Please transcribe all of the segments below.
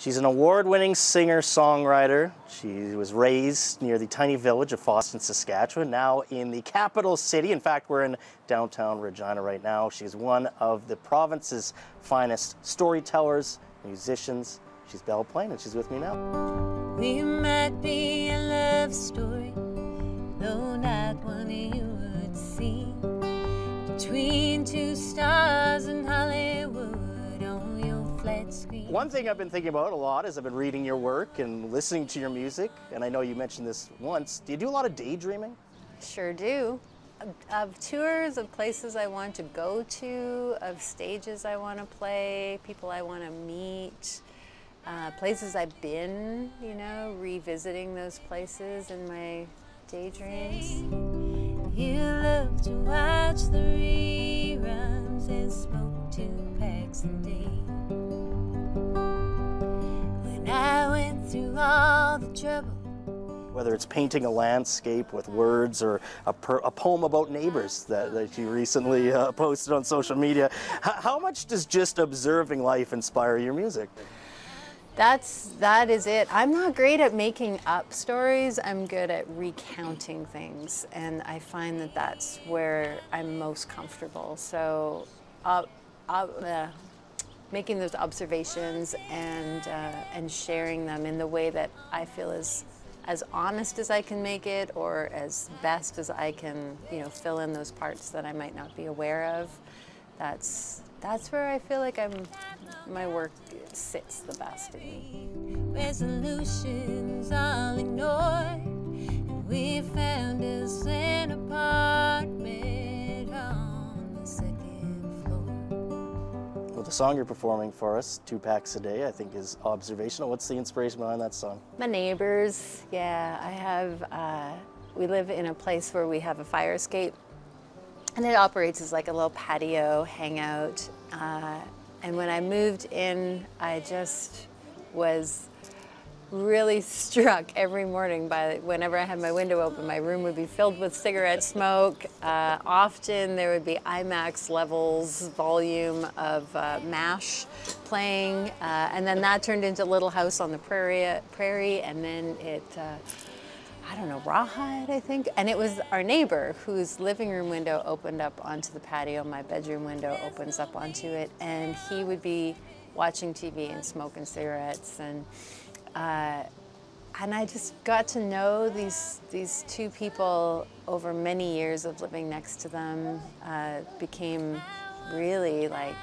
She's an award-winning singer-songwriter. She was raised near the tiny village of Faustin, Saskatchewan, now in the capital city. In fact, we're in downtown Regina right now. She's one of the province's finest storytellers, musicians. She's Belle Plaine, and she's with me now. We might be a love story, though not one you would see. Between two stars in Hollywood on your flat screen. One thing I've been thinking about a lot is I've been reading your work and listening to your music, and I know you mentioned this once. Do you do a lot of daydreaming? Sure do. Of tours, of places I want to go to, of stages I want to play, people I want to meet, places I've been, you know, revisiting those places in my daydreams. You love to watch the reruns and smoke 2 packs a day. When I went through all the trouble. Whether it's painting a landscape with words or a poem about neighbors that you recently posted on social media, how much does just observing life inspire your music? That is it. I'm not great at making up stories. I'm good at recounting things, and I find that that's where I'm most comfortable. So making those observations and sharing them in the way that I feel is as honest as I can make it, or as best as I can, you know, fill in those parts that I might not be aware of. That's where I feel like my work sits the best in me. Resolutions all ignored, and we found us an apartment on the 2nd floor. Well, the song you're performing for us, 2 packs a day, I think is observational. What's the inspiration behind that song? My neighbors, yeah. We live in a place where we have a fire escape, and it operates as like a little patio hangout. And when I moved in, I just was really struck every morning by whenever I had my window open, my room would be filled with cigarette smoke. Often there would be IMAX levels volume of MASH playing. And then that turned into Little House on the Prairie, and then it, I don't know, Rawhide, I think. And it was our neighbor whose living room window opened up onto the patio. My bedroom window opens up onto it. And he would be watching TV and smoking cigarettes. And I just got to know these 2 people over many years of living next to them. Became really like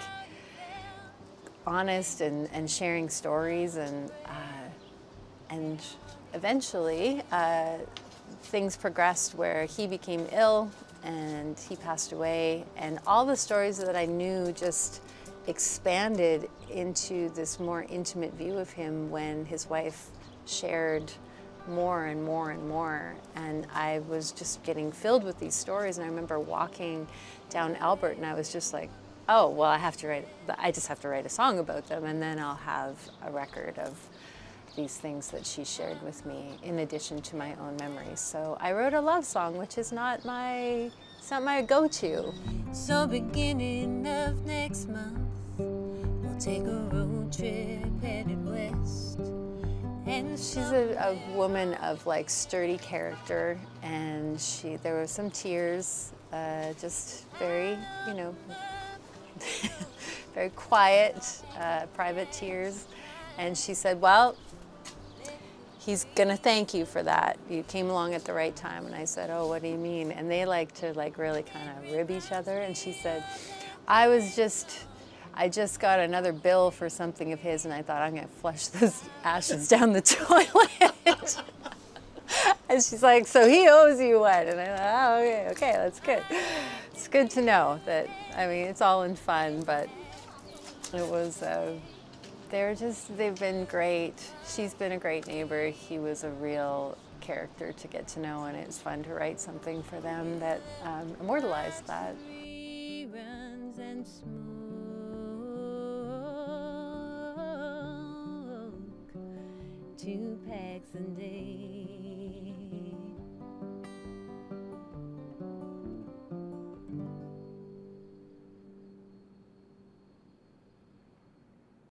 honest and sharing stories and eventually, things progressed where he became ill and he passed away, and all the stories that I knew just expanded into this more intimate view of him when his wife shared more and more and more. And I was just getting filled with these stories, and I remember walking down Albert, and I was just like, oh, well, I just have to write a song about them, and then I'll have a record of these things that she shared with me, in addition to my own memories. So I wrote a love song, which is not my, it's not my go-to. So beginning of next month, we'll take a road trip headed west. And she's a woman of like sturdy character, and there were some tears, just very, you know, very quiet, private tears. And she said, well, he's gonna thank you for that. You came along at the right time. And I said, oh, what do you mean? And they like to like really kind of rib each other. And she said, I just got another bill for something of his, and I thought, I'm gonna flush those ashes down the toilet. And she's like, so he owes you one. And I thought, oh, okay, that's good. It's good to know that, I mean, it's all in fun, but it was, they've been great. She's been a great neighbor. He was a real character to get to know, and it's fun to write something for them that immortalized that. Runs and smoke 2 packs a day.